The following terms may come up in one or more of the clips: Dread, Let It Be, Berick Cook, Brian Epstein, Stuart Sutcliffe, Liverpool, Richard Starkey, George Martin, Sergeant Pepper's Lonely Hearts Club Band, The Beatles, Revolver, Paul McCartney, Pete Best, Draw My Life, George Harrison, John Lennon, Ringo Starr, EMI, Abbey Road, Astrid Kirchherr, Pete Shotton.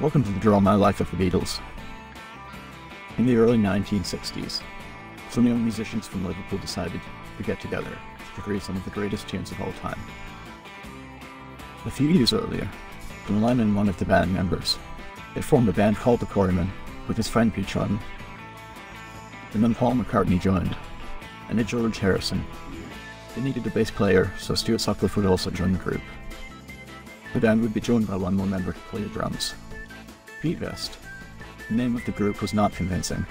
Welcome to the Draw My Life of the Beatles. In the early 1960s, some young musicians from Liverpool decided to get together to create some of the greatest tunes of all time. A few years earlier, John Lennon, one of the band members, they formed a band called The Quarrymen with his friend Pete Shotton, and then Paul McCartney joined, and then George Harrison. They needed a bass player, so Stuart Sutcliffe would also join the group. The band would be joined by one more member to play the drums, Pete Best. The name of the group was not convincing,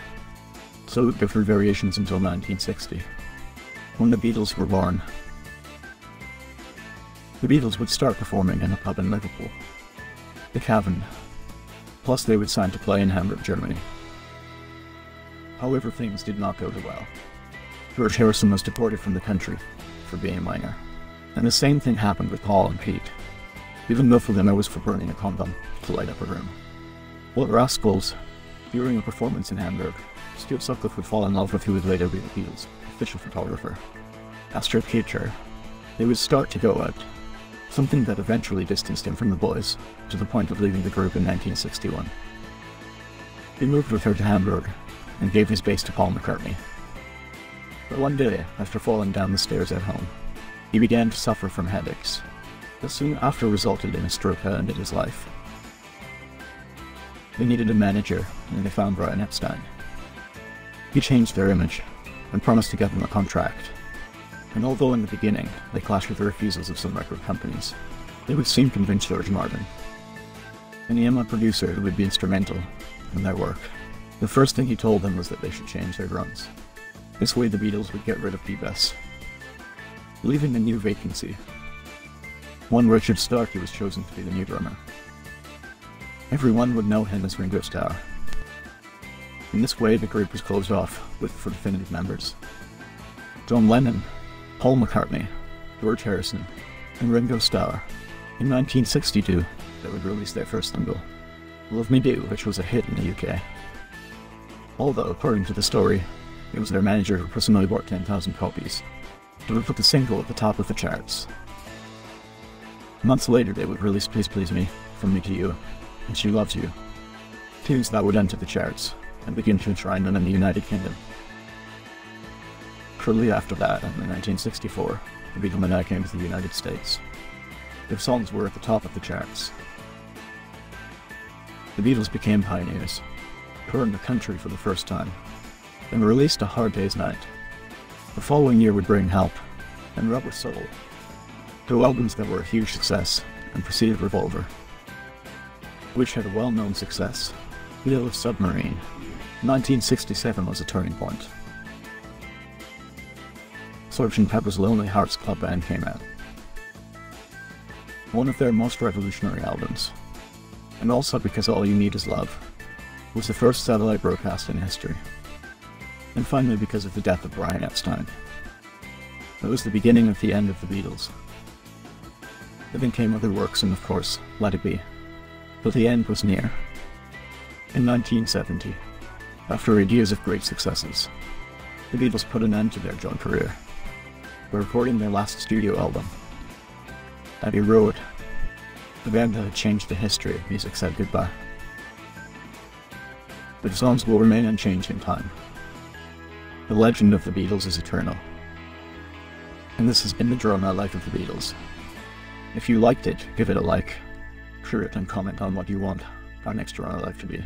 so it differed variations until 1960, when the Beatles were born. The Beatles would start performing in a pub in Liverpool, the Cavern, plus they would sign to play in Hamburg, Germany. However, things did not go too well. George Harrison was deported from the country for being a minor, and the same thing happened with Paul and Pete, even though for them it was for burning a condom to light up a room. What rascals! During a performance in Hamburg, Stuart Sutcliffe would fall in love with who would later be the Beatles' official photographer, Astrid Kirchherr. They would start to go out, something that eventually distanced him from the boys, to the point of leaving the group in 1961. He moved with her to Hamburg, and gave his bass to Paul McCartney. But one day, after falling down the stairs at home, he began to suffer from headaches that soon after resulted in a stroke that ended his life. They needed a manager, and they found Brian Epstein. He changed their image, and promised to get them a contract. And although in the beginning they clashed with the refusals of some record companies, they would soon convince George Martin, an EMI producer who would be instrumental in their work. The first thing he told them was that they should change their drums. This way the Beatles would get rid of Pete Best, leaving a new vacancy. One Richard Starkey was chosen to be the new drummer. Everyone would know him as Ringo Starr. In this way the group was closed off with four definitive members: John Lennon, Paul McCartney, George Harrison, and Ringo Starr. In 1962 they would release their first single, Love Me Do, which was a hit in the UK. Although, according to the story, it was their manager who personally bought 10,000 copies, so they put the single at the top of the charts. Months later they would release Please Please Me, From Me to You, and She Loves You, tunes that would enter the charts and begin to enshrine them in the United Kingdom. Shortly after that, in 1964, the Beatlemania came to the United States. Their songs were at the top of the charts. The Beatles became pioneers, touring the country for the first time, and released A Hard Day's Night. The following year would bring Help and Rubber Soul, two albums that were a huge success, and preceded Revolver, which had a well-known success. The Yellow Submarine, 1967 was a turning point. Sergeant Pepper's Lonely Hearts Club Band came out, one of their most revolutionary albums, and also because All You Need Is Love was the first satellite broadcast in history. And finally, because of the death of Brian Epstein. It was the beginning of the end of the Beatles. There then came other works and, of course, Let It Be. But the end was near. In 1970, after years of great successes, the Beatles put an end to their joint career by recording their last studio album, Abbey Road. The band that had changed the history of music said goodbye. The songs will remain unchanged in time. The legend of the Beatles is eternal. And this has been the Draw My Life of the Beatles. If you liked it, give it a like, share it, and comment on what you want our next Draw My Life to be.